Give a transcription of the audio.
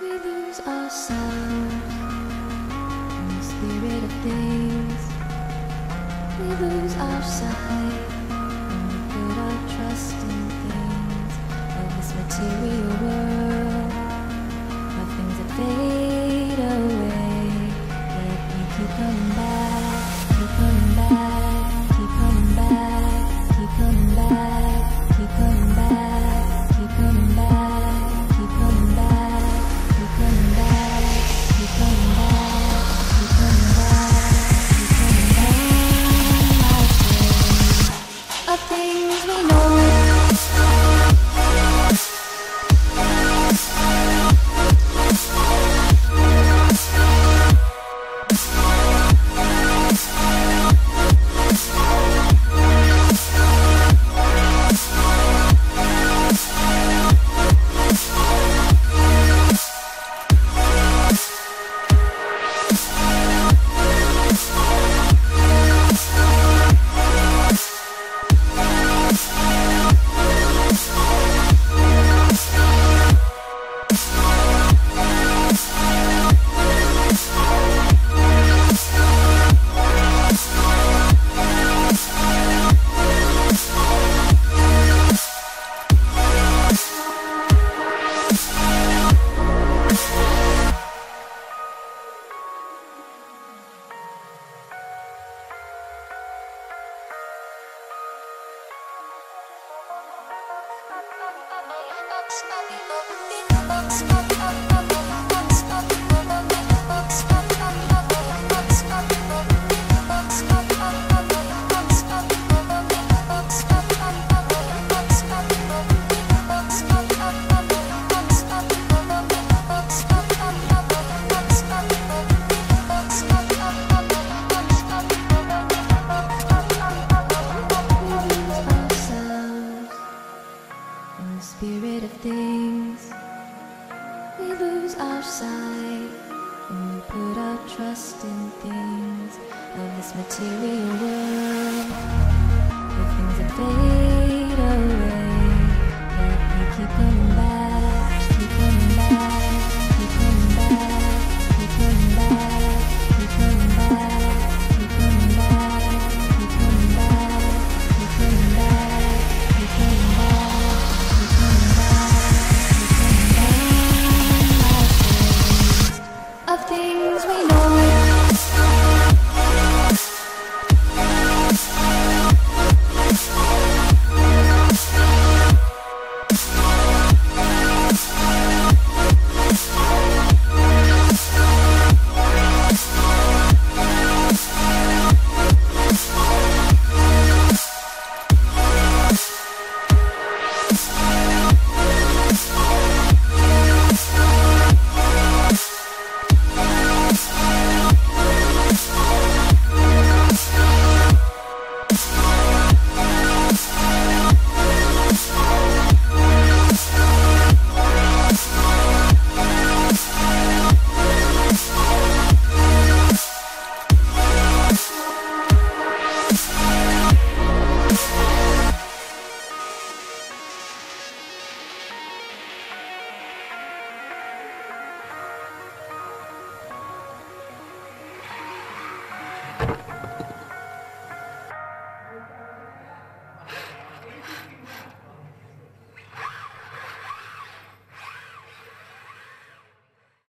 We lose ourselves in the spirit of things. We lose our sight when we put our trust in things of this material world, of things that fade away. Yet we keep coming back, keep coming back, keep coming back, keep coming back, keep coming back, keep coming back, keep coming back. Things we know, material world, the things that fade.